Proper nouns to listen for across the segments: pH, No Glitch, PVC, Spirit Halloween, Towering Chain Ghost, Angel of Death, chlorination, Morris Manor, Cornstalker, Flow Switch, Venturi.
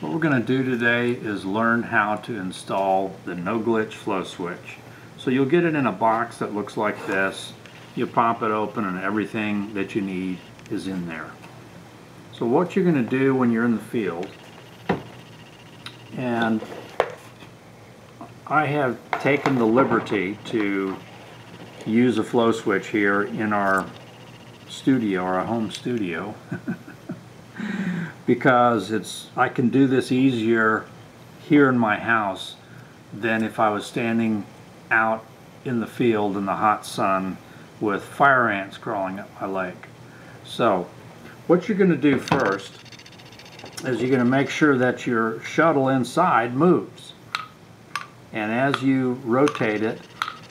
What we're going to do today is learn how to install the No Glitch Flow Switch. So you'll get it in a box that looks like this. You pop it open and everything that you need is in there. So what you're going to do when you're in the field, and I have taken the liberty to use a flow switch here in our studio, our home studio, because I can do this easier here in my house than if I was standing out in the field in the hot sun with fire ants crawling up my leg. So what you're going to do first is you're going to make sure that your shuttle inside moves, and as you rotate it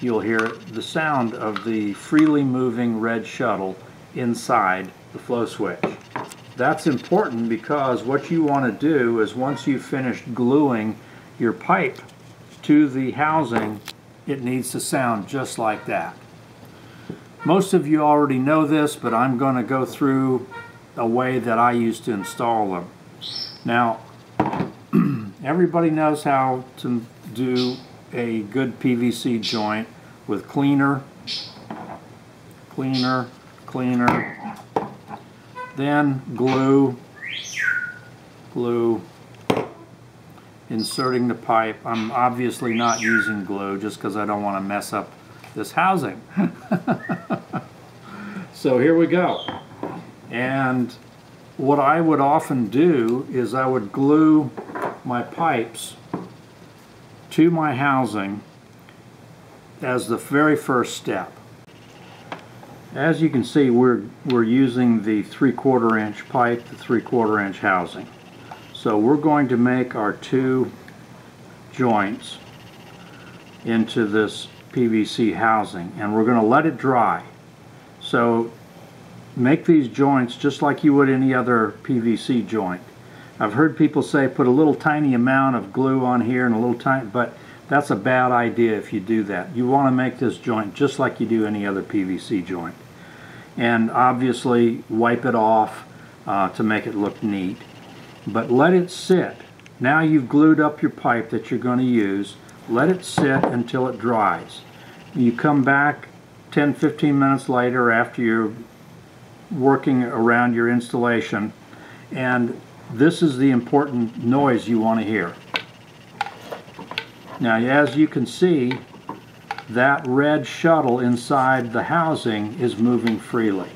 you'll hear the sound of the freely moving red shuttle inside the flow switch. That's important because what you want to do is once you've finished gluing your pipe to the housing, it needs to sound just like that. Most of you already know this, but I'm going to go through a way that I used to install them. Now, everybody knows how to do a good PVC joint with cleaner, cleaner, cleaner, then glue, glue, inserting the pipe. I'm obviously not using glue just because I don't want to mess up this housing. So here we go. And what I would often do is I would glue my pipes to my housing as the very first step. As you can see, we're using the 3/4 inch pipe, the 3/4 inch housing. So we're going to make our two joints into this PVC housing, and we're going to let it dry. So make these joints just like you would any other PVC joint. I've heard people say put a little tiny amount of glue on here and a little tiny, but that's a bad idea if you do that. You want to make this joint just like you do any other PVC joint. And obviously wipe it off to make it look neat. But let it sit. Now you've glued up your pipe that you're going to use. Let it sit until it dries. You come back 10-15 minutes later after you're working around your installation, and this is the important noise you want to hear. Now, as you can see, that red shuttle inside the housing is moving freely.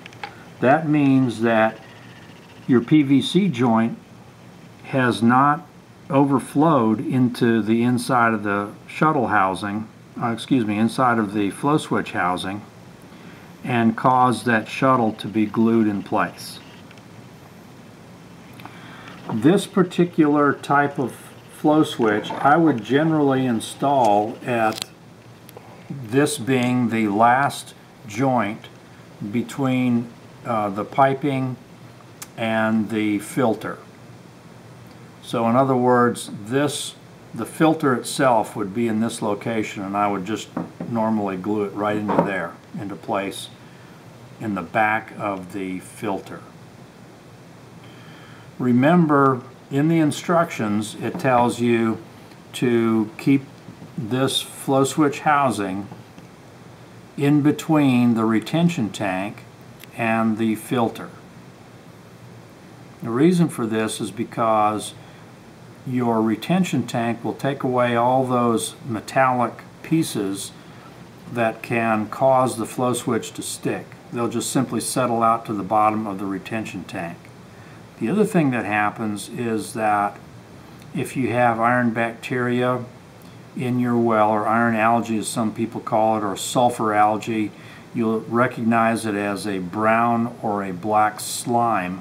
That means that your PVC joint has not overflowed into the inside of the shuttle housing, inside of the flow switch housing, and caused that shuttle to be glued in place. This particular type of flow switch I would generally install at this being the last joint between the piping and the filter. So in other words, the filter itself would be in this location, and I would just normally glue it right into there, into place in the back of the filter. Remember, in the instructions it tells you to keep this flow switch housing in between the retention tank and the filter. The reason for this is because your retention tank will take away all those metallic pieces that can cause the flow switch to stick. They'll just simply settle out to the bottom of the retention tank. The other thing that happens is that if you have iron bacteria in your well, or iron algae as some people call it, or sulfur algae, you'll recognize it as a brown or a black slime.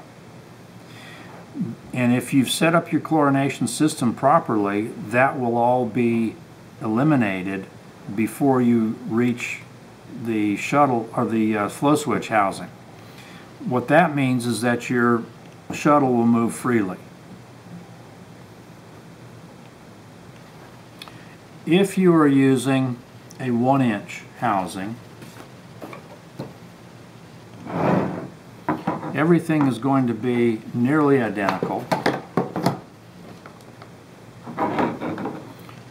And if you've set up your chlorination system properly, that will all be eliminated before you reach the shuttle or the flow switch housing. What that means is that your shuttle will move freely. If you are using a 1-inch housing, everything is going to be nearly identical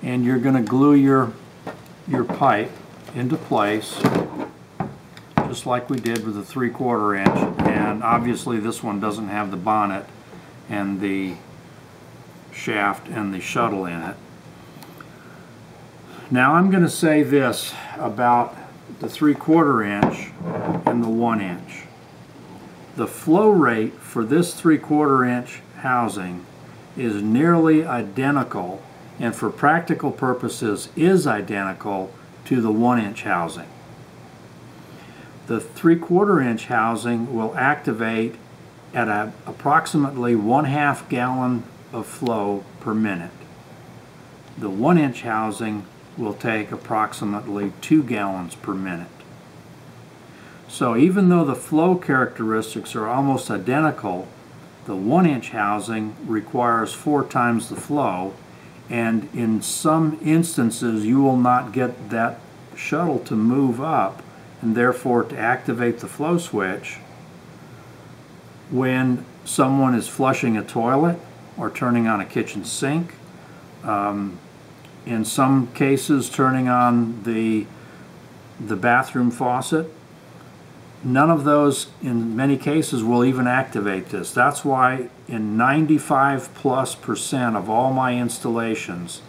and you're going to glue your pipe into place just like we did with the 3/4 inch, and obviously this one doesn't have the bonnet and the shaft and the shuttle in it. Now I'm going to say this about the 3/4 inch and the 1 inch. The flow rate for this 3/4 inch housing is nearly identical, and for practical purposes is identical to the 1 inch housing. The 3/4 inch housing will activate at approximately 1/2 gallon of flow per minute. The 1 inch housing will take approximately 2 gallons per minute. So even though the flow characteristics are almost identical, the 1 inch housing requires 4 times the flow, and in some instances you will not get that shuttle to move up and therefore to activate the flow switch when someone is flushing a toilet or turning on a kitchen sink. In some cases, turning on the bathroom faucet. None of those, in many cases, will even activate this. That's why in 95%+ of all my installations,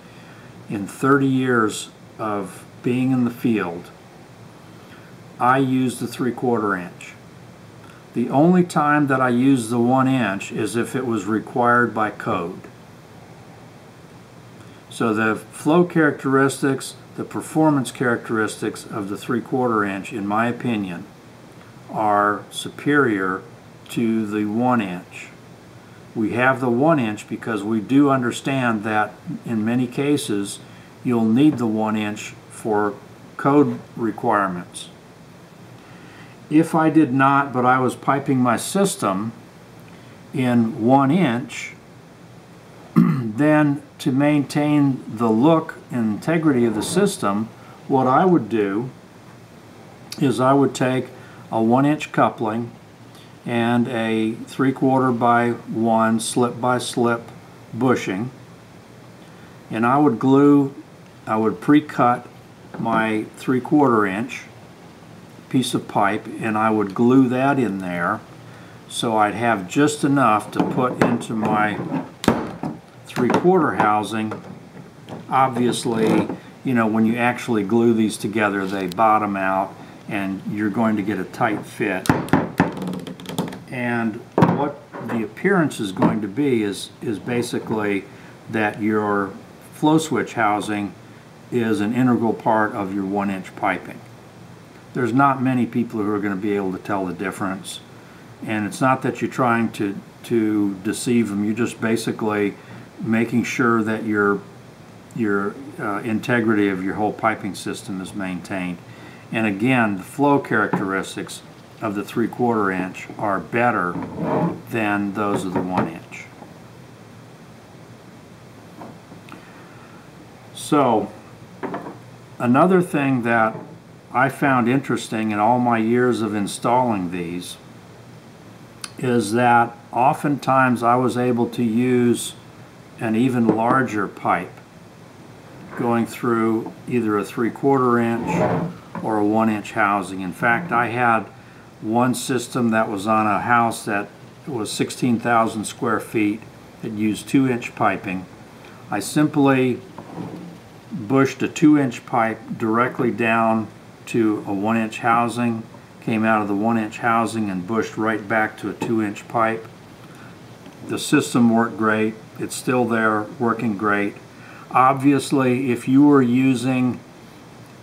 in 30 years of being in the field, I use the 3/4 inch. The only time that I use the 1 inch is if it was required by code. So the flow characteristics, the performance characteristics of the 3/4 inch, in my opinion, are superior to the 1 inch. We have the 1 inch because we do understand that in many cases you'll need the 1 inch for code requirements. If I did not, but I was piping my system in 1 inch, then to maintain the look and integrity of the system, what I would do is I would take a 1 inch coupling and a 3/4 by 1 slip by slip bushing, and I would pre-cut my 3/4 inch piece of pipe, and I would glue that in there so I'd have just enough to put into my 3/4 housing. Obviously, you know, when you actually glue these together, they bottom out and you're going to get a tight fit, and what the appearance is going to be is basically that your flow switch housing is an integral part of your 1 inch piping. There's not many people who are going to be able to tell the difference, and it's not that you're trying to deceive them. You're just basically making sure that your integrity of your whole piping system is maintained. And again, the flow characteristics of the 3/4 inch are better than those of the 1 inch. So another thing that I found interesting in all my years of installing these is that oftentimes I was able to use an even larger pipe going through either a 3/4 inch or a 1 inch housing. In fact, I had one system that was on a house that was 16,000 square feet that used 2 inch piping. I simply bushed a 2 inch pipe directly down to a 1 inch housing, came out of the 1 inch housing and bushed right back to a 2 inch pipe. The system worked great. It's still there, working great. Obviously, if you were using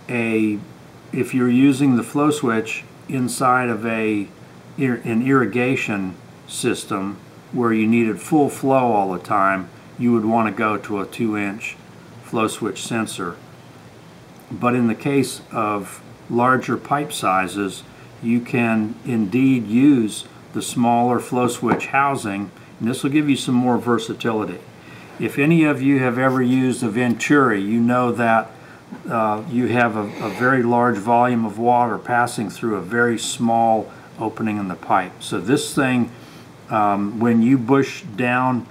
the flow switch inside of an irrigation system where you needed full flow all the time, you would want to go to a 2 inch flow switch sensor. But in the case of larger pipe sizes, you can indeed use the smaller flow switch housing, and this will give you some more versatility. If any of you have ever used a Venturi, you know that you have a very large volume of water passing through a very small opening in the pipe. So this thing, when you bush down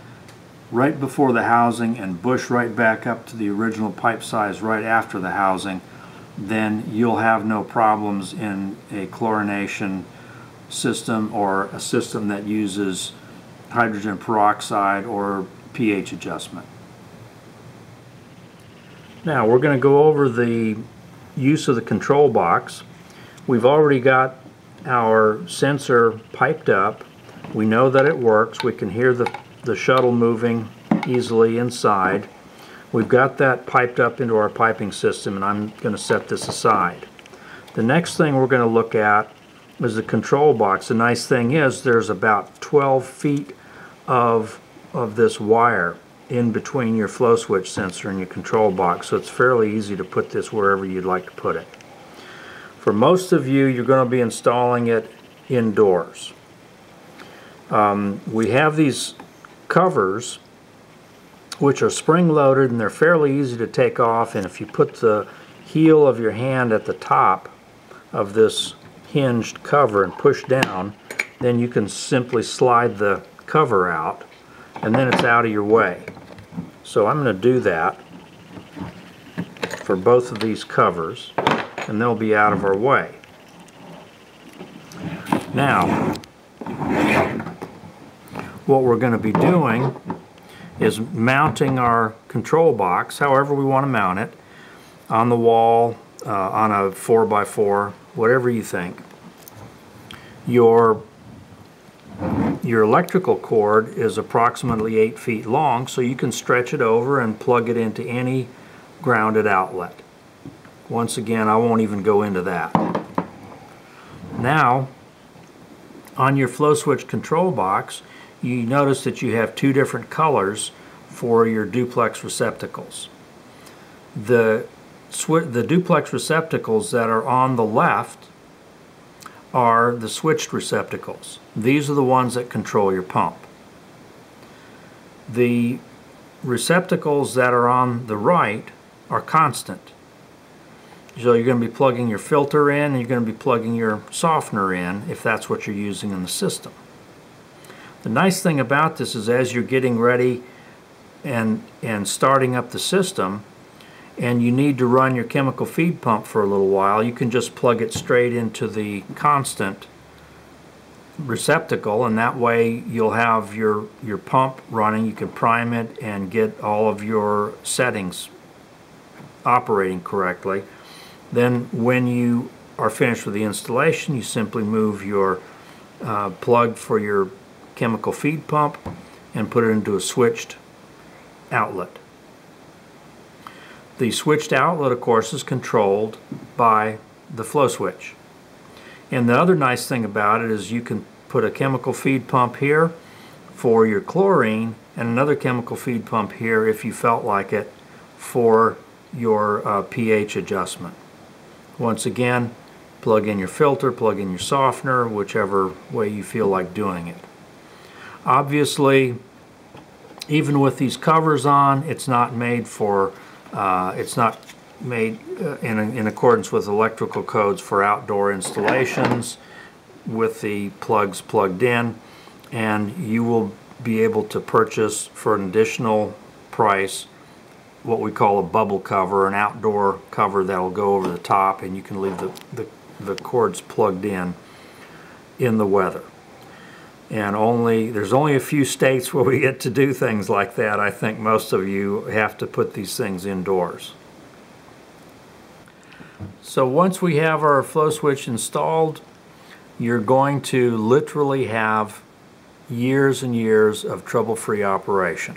right before the housing and bush right back up to the original pipe size right after the housing, then you'll have no problems in a chlorination system or a system that uses hydrogen peroxide or pH adjustment. Now we're going to go over the use of the control box. We've already got our sensor piped up. We know that it works. We can hear the shuttle moving easily inside. We've got that piped up into our piping system, and I'm going to set this aside. The next thing we're going to look at is the control box. The nice thing is there's about 12 feet of this wire in between your flow switch sensor and your control box, so it's fairly easy to put this wherever you'd like to put it. For most of you, you're going to be installing it indoors. We have these covers which are spring-loaded, and they're fairly easy to take off, and if you put the heel of your hand at the top of this hinged cover and push down, then you can simply slide the cover out, and then it's out of your way. So I'm going to do that for both of these covers, and they'll be out of our way. Now what we're going to be doing is mounting our control box however we want to mount it, on the wall, on a 4x4, whatever you think. Your electrical cord is approximately 8 feet long, so you can stretch it over and plug it into any grounded outlet. Once again, I won't even go into that. Now, on your flow switch control box, you notice that you have two different colors for your duplex receptacles. The duplex receptacles that are on the left are the switched receptacles. These are the ones that control your pump. The receptacles that are on the right are constant. So you're going to be plugging your filter in, and you're going to be plugging your softener in if that's what you're using in the system. The nice thing about this is as you're getting ready and starting up the system, and you need to run your chemical feed pump for a little while, you can just plug it straight into the constant receptacle, and that way you'll have your pump running. You can prime it and get all of your settings operating correctly. Then when you are finished with the installation, you simply move your plug for your chemical feed pump and put it into a switched outlet. The switched outlet, of course, is controlled by the flow switch. And the other nice thing about it is you can put a chemical feed pump here for your chlorine and another chemical feed pump here, if you felt like it, for your pH adjustment. Once again, plug in your filter, plug in your softener, whichever way you feel like doing it. Obviously, even with these covers on, it's not made for in accordance with electrical codes for outdoor installations with the plugs plugged in, and you will be able to purchase for an additional price what we call a bubble cover, an outdoor cover that'll go over the top, and you can leave the cords plugged in the weather. And there's only a few states where we get to do things like that. I think most of you have to put these things indoors. So once we have our flow switch installed, you're going to literally have years and years of trouble-free operation.